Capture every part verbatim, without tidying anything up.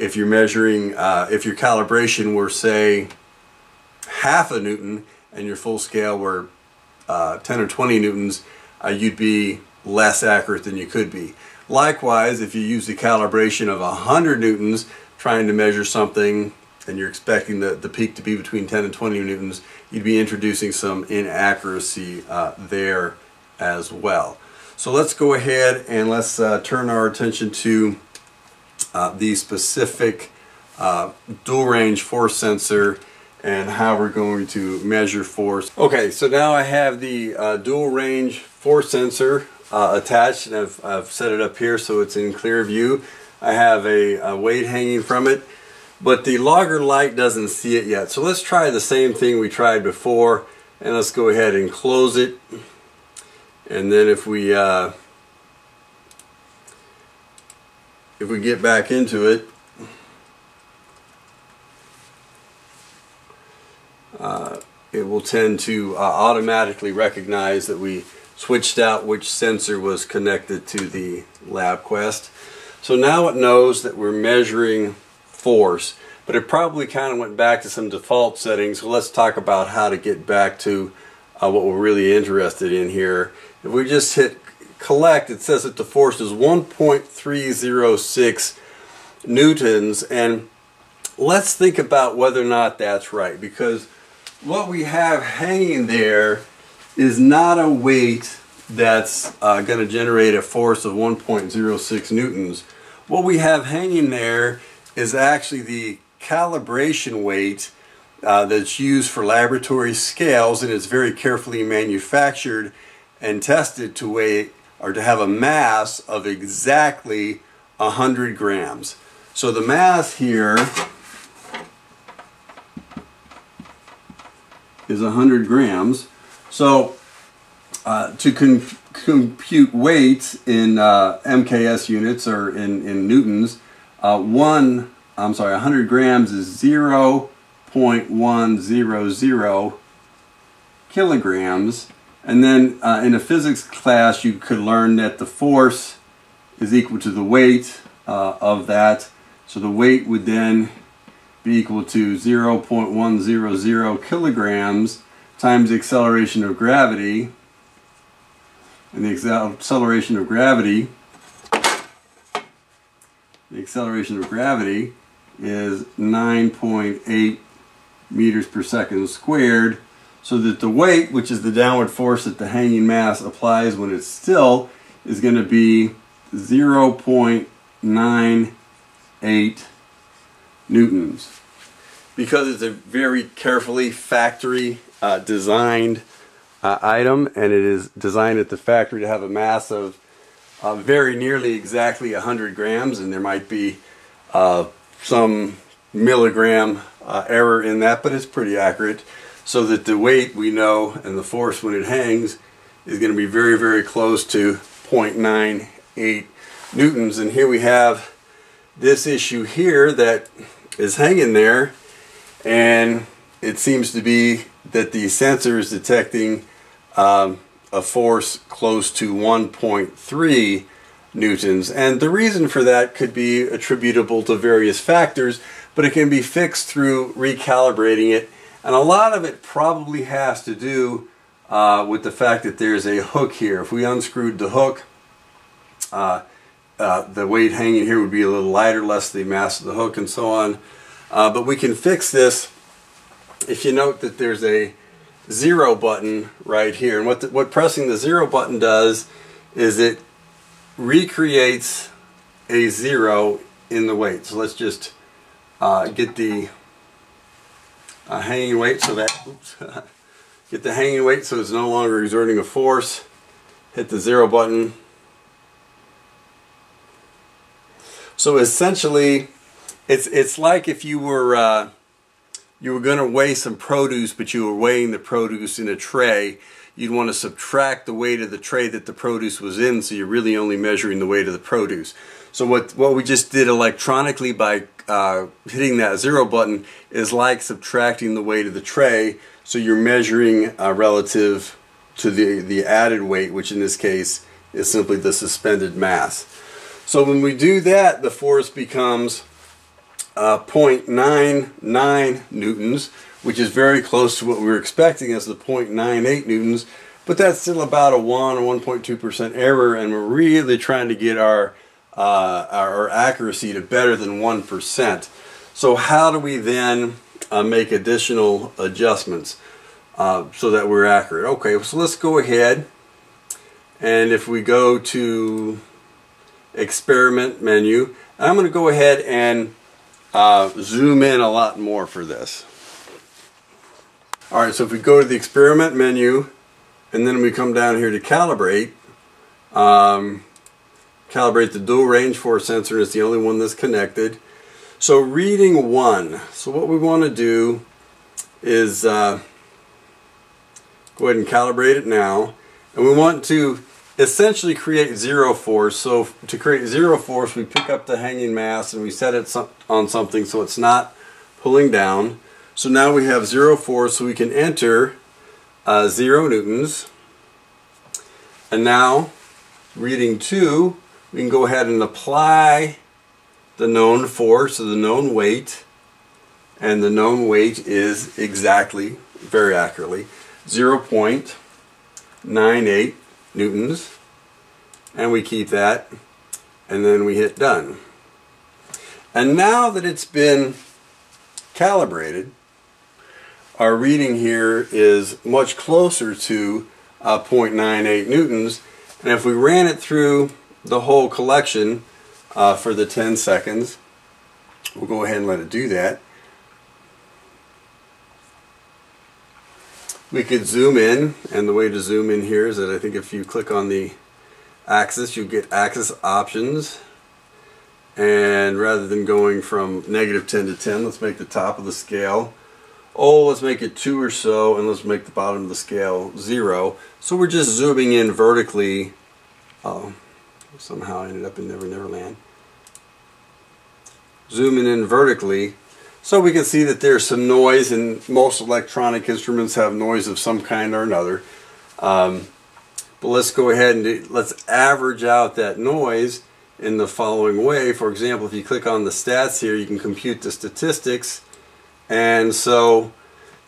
if you're measuring, uh, if your calibration were, say, half a newton and your full scale were uh, ten or twenty newtons, uh, you'd be less accurate than you could be. Likewise, if you use the calibration of one hundred newtons trying to measure something and you're expecting the, the peak to be between ten and twenty newtons, you'd be introducing some inaccuracy uh, there as well. So let's go ahead and let's uh, turn our attention to uh, the specific uh, dual range force sensor and how we're going to measure force. Okay, so now I have the uh, dual range force sensor uh, attached, and I've, I've set it up here so it's in clear view. I have a, a weight hanging from it, but the logger light doesn't see it yet. So let's try the same thing we tried before, and let's go ahead and close it. And then if we uh, if we get back into it, uh, it will tend to uh, automatically recognize that we switched out which sensor was connected to the LabQuest. So now it knows that we're measuring force, but it probably kind of went back to some default settings. So let's talk about how to get back to uh, what we're really interested in here. If we just hit collect, it says that the force is one point three zero six newtons, and let's think about whether or not that's right, because what we have hanging there is not a weight that's uh, going to generate a force of one point zero six newtons. What we have hanging there is actually the calibration weight uh, that's used for laboratory scales, and it's very carefully manufactured and tested to weigh or to have a mass of exactly one hundred grams. So the mass here is one hundred grams. So uh, to con compute weight in uh, M K S units or in, in newtons, Uh, one, I'm sorry, one hundred grams is zero point one zero zero kilograms. And then uh, in a physics class, you could learn that the force is equal to the weight uh, of that. So the weight would then be equal to zero point one zero zero kilograms times the acceleration of gravity. And the acceleration of gravity The acceleration of gravity is nine point eight meters per second squared, so that the weight, which is the downward force that the hanging mass applies when it's still, is going to be zero point nine eight newtons. Because it's a very carefully factory uh, designed uh, item, and it is designed at the factory to have a mass of Uh, very nearly exactly one hundred grams, and there might be uh, some milligram uh, error in that, but it's pretty accurate, so that the weight we know and the force when it hangs is going to be very, very close to zero point nine eight newtons. And here we have this issue here that is hanging there, and it seems to be that the sensor is detecting um, a force close to one point three newtons, and the reason for that could be attributable to various factors, but it can be fixed through recalibrating it, and a lot of it probably has to do uh, with the fact that there's a hook here. If we unscrewed the hook, uh, uh, the weight hanging here would be a little lighter, less the mass of the hook, and so on, uh, but we can fix this if you note that there's a zero button right here, and what the, what pressing the zero button does is it recreates a zero in the weight. So let's just uh, get the uh, hanging weight so that oops, get the hanging weight so it's no longer exerting a force. Hit the zero button. So essentially, it's it's like if you were uh, you were going to weigh some produce, but you were weighing the produce in a tray. You'd want to subtract the weight of the tray that the produce was in, so you're really only measuring the weight of the produce. So what, what we just did electronically by uh, hitting that zero button is like subtracting the weight of the tray, so you're measuring uh, relative to the, the added weight, which in this case is simply the suspended mass. So when we do that, the force becomes uh, zero point nine nine newtons, which is very close to what we were expecting as the zero point nine eight newtons, but that's still about a one or one point two percent error, and we're really trying to get our, uh, our accuracy to better than one percent. So how do we then uh, make additional adjustments uh, so that we're accurate? Okay, so let's go ahead, and if we go to experiment menu, I'm going to go ahead and uh, zoom in a lot more for this. Alright, so if we go to the experiment menu and then we come down here to calibrate, um, calibrate the dual range force sensor, is the only one that's connected. So reading one, so what we want to do is uh, go ahead and calibrate it now, and we want to essentially create zero force. So to create zero force, we pick up the hanging mass and we set it on something so it's not pulling down. So now we have zero force, so we can enter uh, zero newtons. And now, reading two, we can go ahead and apply the known force, so the known weight, and the known weight is exactly, very accurately, zero point nine eight newtons, and we keep that, and then we hit done. And now that it's been calibrated, our reading here is much closer to uh, zero point nine eight newtons, and if we ran it through the whole collection uh, for the ten seconds, we'll go ahead and let it do that. We could zoom in, and the way to zoom in here is that I think if you click on the axis, you get axis options, and rather than going from negative ten to ten, let's make the top of the scale, oh, let's make it two or so, and let's make the bottom of the scale zero. So we're just zooming in vertically. Oh, somehow I ended up in Never Never Land. Zooming in vertically. So we can see that there's some noise, and most electronic instruments have noise of some kind or another. Um, but let's go ahead and do, let's average out that noise in the following way. For example, if you click on the stats here, you can compute the statistics. And so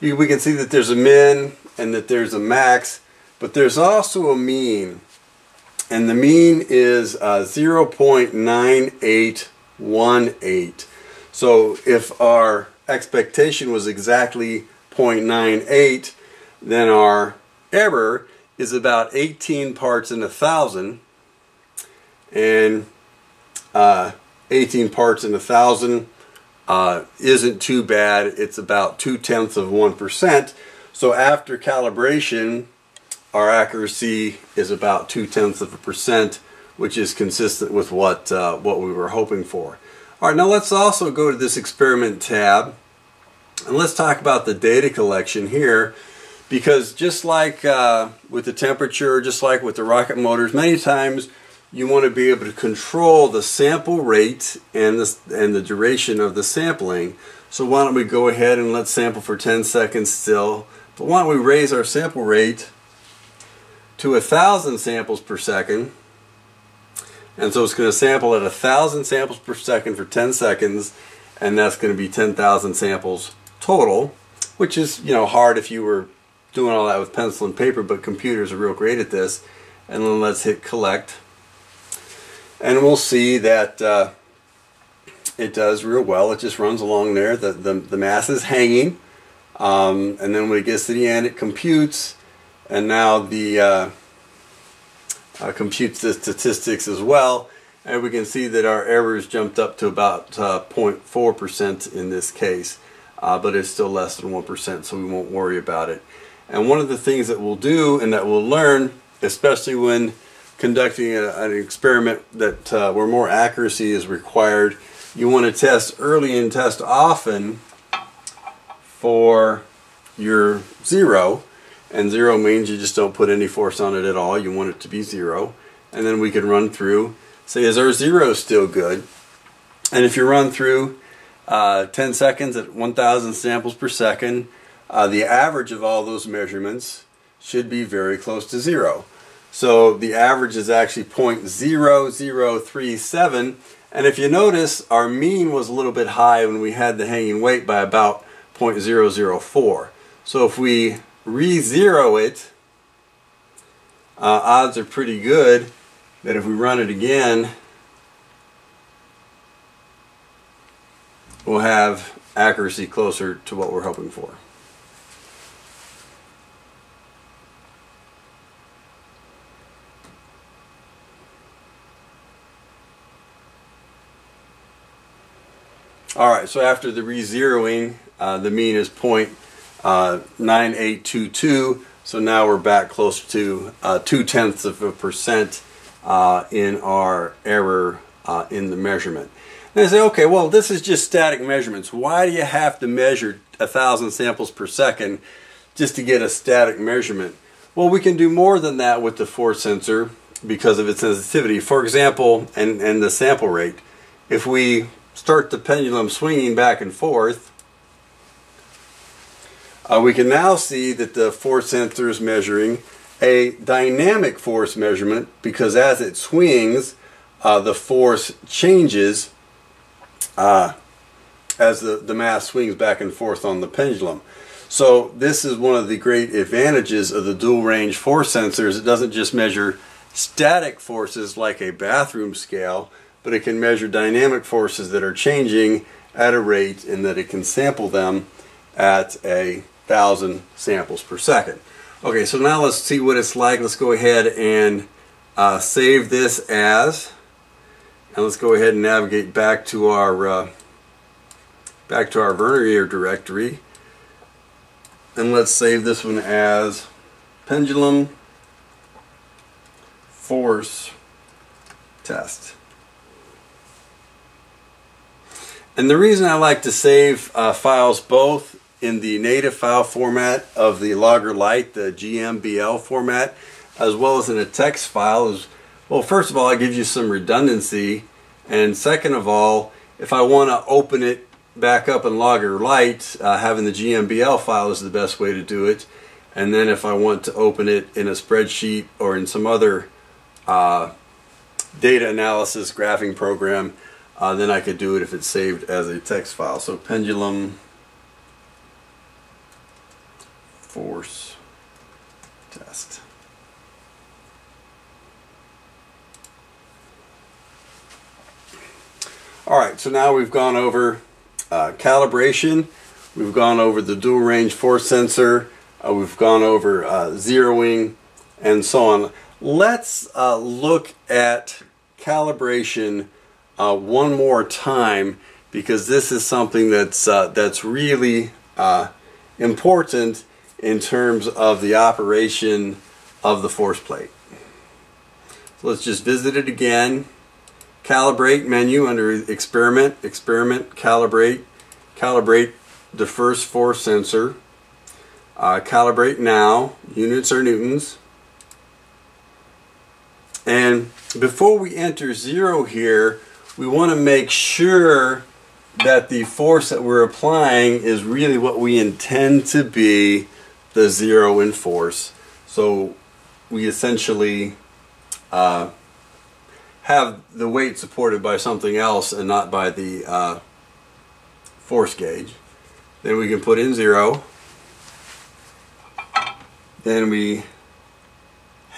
you, we can see that there's a min and that there's a max, but there's also a mean. And the mean is uh, zero point nine eight one eight. So if our expectation was exactly zero point nine eight, then our error is about eighteen parts in a thousand. And uh, eighteen parts in a thousand uh, isn't too bad. It's about two tenths of one percent. So after calibration, our accuracy is about two tenths of a percent, which is consistent with what, uh, what we were hoping for. Alright, now let's also go to this experiment tab, and let's talk about the data collection here, because just like uh, with the temperature, just like with the rocket motors, many times you want to be able to control the sample rate and the, and the duration of the sampling. So why don't we go ahead and let's sample for ten seconds still, but why don't we raise our sample rate to one thousand samples per second. And so it's going to sample at one thousand samples per second for ten seconds, and that's going to be ten thousand samples total, which is, you know, hard if you were doing all that with pencil and paper, but computers are real great at this. And then let's hit collect. And we'll see that uh, it does real well. It just runs along there. The, the, the mass is hanging. Um, and then when it gets to the end, it computes. And now the... Uh, Uh, computes the statistics as well, and we can see that our errors jumped up to about uh, zero point four percent in this case, uh, but it's still less than one percent, so we won't worry about it. And one of the things that we'll do and that we'll learn, especially when conducting a, an experiment that uh, where more accuracy is required, you want to test early and test often for your zero. And zero means you just don't put any force on it at all. You want it to be zero. And then we can run through, say, is our zero still good? And if you run through uh, ten seconds at one thousand samples per second, uh, the average of all those measurements should be very close to zero. So the average is actually zero point zero zero three seven, And if you notice, our mean was a little bit high when we had the hanging weight by about zero point zero zero four. So if we re-zero it, uh, odds are pretty good that if we run it again, we'll have accuracy closer to what we're hoping for. Alright, so after the re-zeroing, uh, the mean is zero point nine eight two two, so now we're back close to uh, two-tenths of a percent uh, in our error uh, in the measurement. And I say, okay, well, this is just static measurements. Why do you have to measure one thousand samples per second just to get a static measurement? Well, we can do more than that with the force sensor because of its sensitivity. For example, and, and the sample rate, if we start the pendulum swinging back and forth, uh, we can now see that the force sensor is measuring a dynamic force measurement because as it swings, uh, the force changes uh, as the, the mass swings back and forth on the pendulum. So this is one of the great advantages of the dual range force sensors. It doesn't just measure static forces like a bathroom scale, but it can measure dynamic forces that are changing at a rate and that it can sample them at a thousand samples per second. Okay, so now let's see what it's like. Let's go ahead and uh, save this as, and let's go ahead and navigate back to our uh, back to our Vernier directory, and let's save this one as pendulum force test. And the reason I like to save uh, files both in the native file format of the Logger Lite, the G M B L format, as well as in a text file is, well, first of all, it gives you some redundancy, and second of all, if I want to open it back up in Logger Lite, uh, having the G M B L file is the best way to do it. And then if I want to open it in a spreadsheet or in some other uh, data analysis graphing program, Uh, then I could do it if it's saved as a text file. So pendulum force test. Alright, so now we've gone over uh, calibration, we've gone over the dual range force sensor, uh, we've gone over uh, zeroing, and so on. Let's uh, look at calibration Uh, one more time, because this is something that's uh, that's really uh, important in terms of the operation of the force plate. So let's just visit it again. Calibrate menu under experiment, experiment, calibrate, calibrate the first force sensor, uh, calibrate now, units are newtons. And before we enter zero here, we want to make sure that the force that we're applying is really what we intend to be the zero in force. So we essentially uh, have the weight supported by something else and not by the uh, force gauge. Then we can put in zero. Then we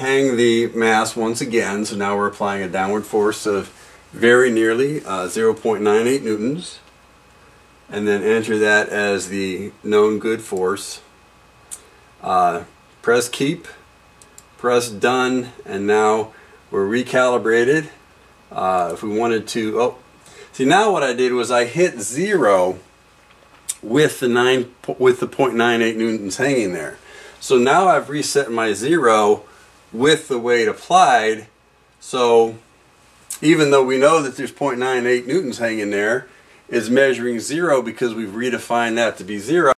hang the mass once again. So now we're applying a downward force of very nearly uh, zero point nine eight newtons, and then enter that as the known good force. Uh, press keep, press done, and now we're recalibrated. Uh, if we wanted to, oh, see now what I did was I hit zero with the nine with the zero point nine eight newtons hanging there. So now I've reset my zero with the weight applied. So even though we know that there's zero point nine eight newtons hanging there, it's measuring zero because we've redefined that to be zero.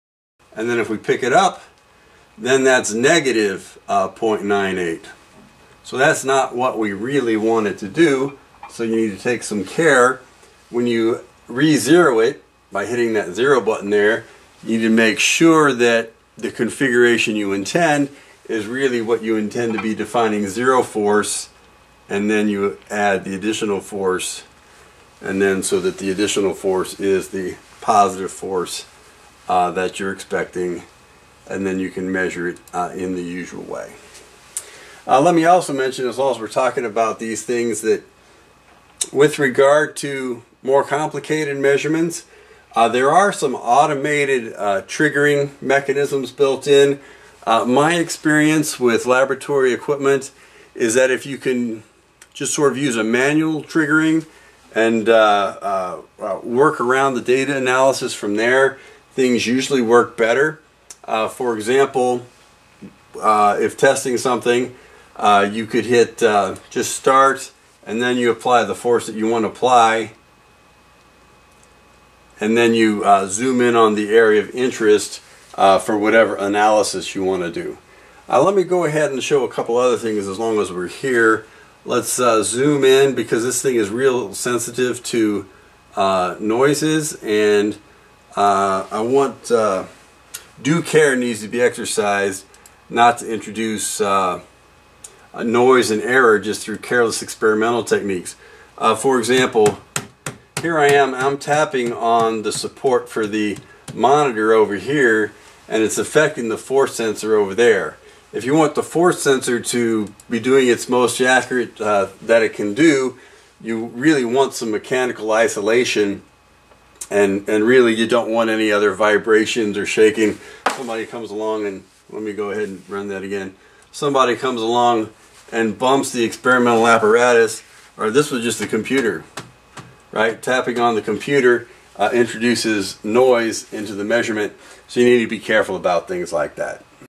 And then if we pick it up, then that's negative uh, zero point nine eight. So that's not what we really want it to do. So you need to take some care when you re-zero it by hitting that zero button there. You need to make sure that the configuration you intend is really what you intend to be defining zero force, and then you add the additional force and then so that the additional force is the positive force uh, that you're expecting, and then you can measure it uh, in the usual way. Uh, let me also mention, as long as we're talking about these things, that with regard to more complicated measurements, uh, there are some automated uh, triggering mechanisms built in. Uh, my experience with laboratory equipment is that if you can just sort of use a manual triggering and uh, uh, work around the data analysis from there, things usually work better. Uh, for example, uh, if testing something, uh, you could hit uh, just start, and then you apply the force that you want to apply, and then you uh, zoom in on the area of interest uh, for whatever analysis you want to do. Uh, let me go ahead and show a couple other things as long as we're here. Let's uh, zoom in, because this thing is real sensitive to uh, noises, and uh, I want uh, due care needs to be exercised not to introduce uh, a noise and error just through careless experimental techniques. Uh, for example, here I am, I'm tapping on the support for the monitor over here, and it's affecting the force sensor over there. If you want the force sensor to be doing its most accurate uh, that it can do, you really want some mechanical isolation, and, and really you don't want any other vibrations or shaking. Somebody comes along and, let me go ahead and run that again. Somebody comes along and bumps the experimental apparatus, or this was just the computer, right? Tapping on the computer uh, introduces noise into the measurement, so you need to be careful about things like that.